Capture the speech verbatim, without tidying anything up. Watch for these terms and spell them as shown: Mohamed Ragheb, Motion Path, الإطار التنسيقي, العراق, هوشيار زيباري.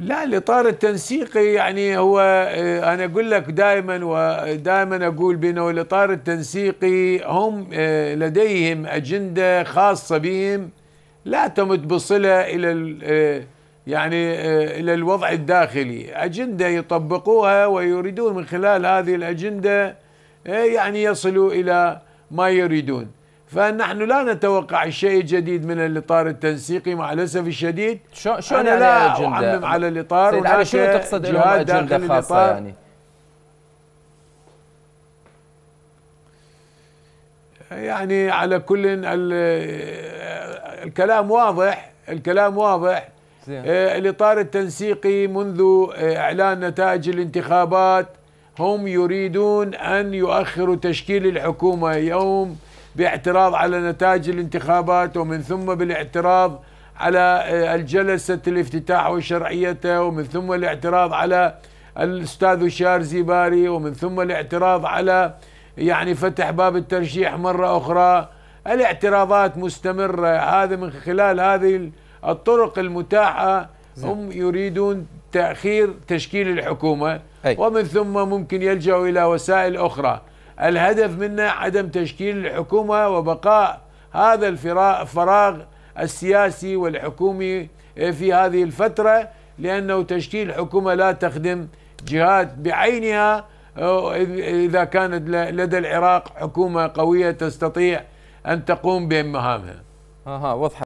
لا، الإطار التنسيقي يعني هو، أنا أقول لك دائما ودائما أقول بأنه الإطار التنسيقي هم لديهم أجندة خاصة بهم لا تمت بصلة إلى يعني إلى الوضع الداخلي، أجندة يطبقوها ويريدون من خلال هذه الأجندة يعني يصلوا إلى ما يريدون. فنحن لا نتوقع شيء جديد من الإطار التنسيقي مع الأسف الشديد. شو شو أنا لا أعمم على الإطار، ولا شو تقصد جهاد داخل خاصة الإطار يعني؟ يعني على كل الكلام واضح، الكلام واضح. الإطار التنسيقي منذ إعلان نتائج الانتخابات هم يريدون أن يؤخروا تشكيل الحكومة يوم باعتراض على نتائج الانتخابات، ومن ثم بالاعتراض على الجلسة الافتتاح وشرعيته، ومن ثم الاعتراض على الأستاذ هوشيار زيباري، ومن ثم الاعتراض على يعني فتح باب الترشيح مرة أخرى. الاعتراضات مستمرة، هذا من خلال هذه الطرق المتاحة هم يريدون تأخير تشكيل الحكومة، ومن ثم ممكن يلجأوا إلى وسائل أخرى. الهدف منه عدم تشكيل الحكومة وبقاء هذا الفراغ السياسي والحكومي في هذه الفترة، لأنه تشكيل الحكومة لا تخدم جهات بعينها. إذا كانت لدى العراق حكومة قوية تستطيع أن تقوم بمهامها.